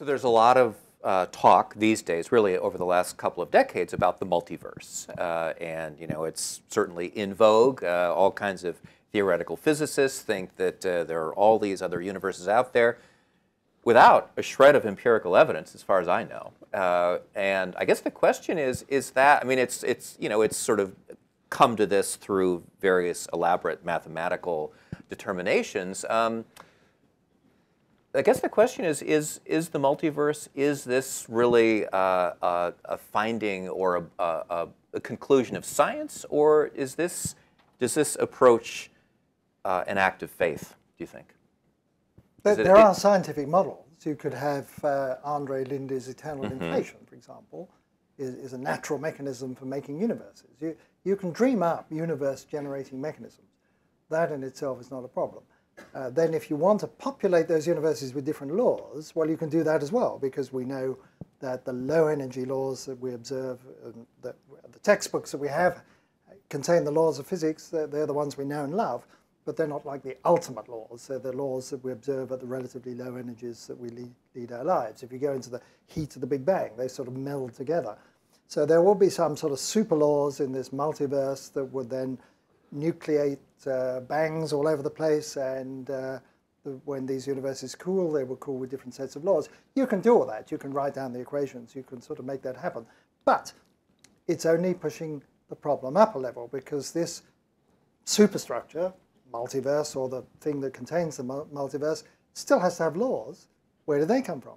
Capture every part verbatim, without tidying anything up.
So there's a lot of uh, talk these days, really over the last couple of decades, about the multiverse. Uh, and you know, it's certainly in vogue. Uh, all kinds of theoretical physicists think that uh, there are all these other universes out there without a shred of empirical evidence, as far as I know. Uh, and I guess the question is, is that, I mean, it's, it's, you know, it's sort of come to this through various elaborate mathematical determinations. Um, I guess the question is, is, is the multiverse, is this really uh, a, a finding or a, a, a conclusion of science, or is this, does this approach uh, an act of faith, do you think? There, it, there are scientific models. You could have uh, Andre Linde's eternal mm-hmm. inflation, for example, is, is a natural mechanism for making universes. You, you can dream up universe-generating mechanisms. That in itself is not a problem. Uh, then if you want to populate those universes with different laws, well, you can do that as well, because we know that the low-energy laws that we observe, um, that the textbooks that we have contain the laws of physics. They're, they're the ones we know and love, but they're not like the ultimate laws. They're the laws that we observe at the relatively low energies that we lead, lead our lives. If you go into the heat of the Big Bang, they sort of meld together. So there will be some sort of super laws in this multiverse that would then nucleate uh, bangs all over the place, and uh, the, when these universes cool, they will cool with different sets of laws. You can do all that. You can write down the equations. You can sort of make that happen. But it's only pushing the problem up a level, because this superstructure, multiverse, or the thing that contains the multiverse, still has to have laws. Where do they come from?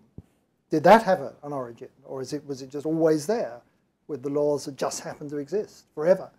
Did that have a, an origin? Or is it, was it just always there with the laws that just happen to exist forever?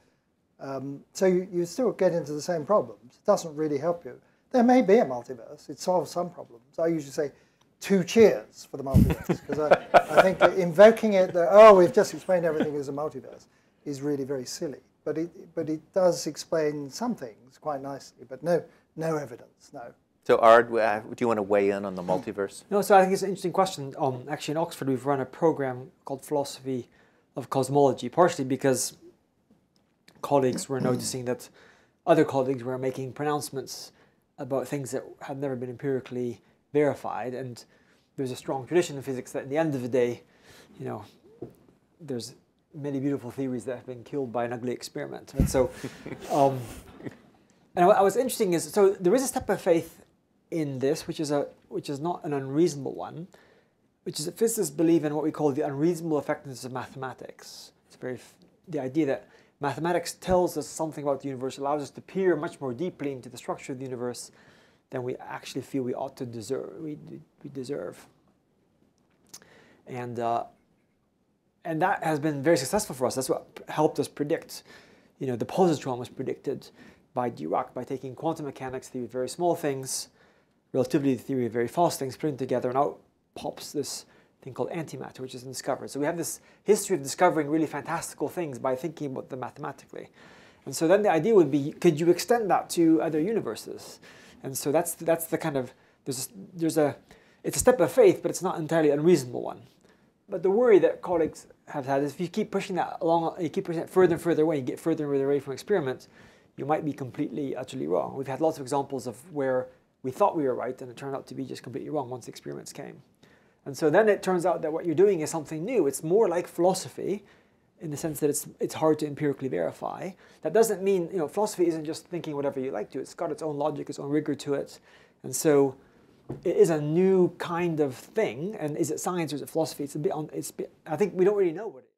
Um, so you, you still get into the same problems. It doesn't really help you. There may be a multiverse. It solves some problems. I usually say two cheers for the multiverse, because I, I think invoking it, that, oh, we've just explained everything as a multiverse, is really very silly. But it, but it does explain some things quite nicely, but no, no evidence, no. So Ard, do you want to weigh in on the multiverse? No, so I think it's an interesting question. Um, actually, in Oxford, we've run a program called Philosophy of Cosmology, partially because colleagues were noticing that other colleagues were making pronouncements about things that had never been empirically verified. And there's a strong tradition in physics that at the end of the day, you know, there's many beautiful theories that have been killed by an ugly experiment. And so, um, and what was interesting is, so there is a step of faith in this, which is, a, which is not an unreasonable one, which is that physicists believe in what we call the unreasonable effectiveness of mathematics. It's very, the idea that mathematics tells us something about the universe, allows us to peer much more deeply into the structure of the universe than we actually feel we ought to deserve. We, we deserve. And, uh, and that has been very successful for us. That's what helped us predict. You know, the positron was predicted by Dirac by taking quantum mechanics theory of very small things, relativity theory of very fast things, putting together, and out pops this thing called antimatter, which is discovered. So we have this history of discovering really fantastical things by thinking about them mathematically. And so then the idea would be, could you extend that to other universes? And so that's, that's the kind of, there's a, there's a, it's a step of faith, but it's not entirely an unreasonable one. But the worry that colleagues have had is if you keep pushing that along, you keep pushing it further and further away, you get further and further away from experiments, you might be completely, utterly wrong. We've had lots of examples of where we thought we were right, and it turned out to be just completely wrong once the experiments came. And so then it turns out that what you're doing is something new. It's more like philosophy in the sense that it's, it's hard to empirically verify. That doesn't mean, you know, philosophy isn't just thinking whatever you like to. It's got its own logic, its own rigor to it. And so it is a new kind of thing. And is it science or is it philosophy? It's a bit, on, it's, I think we don't really know what it is.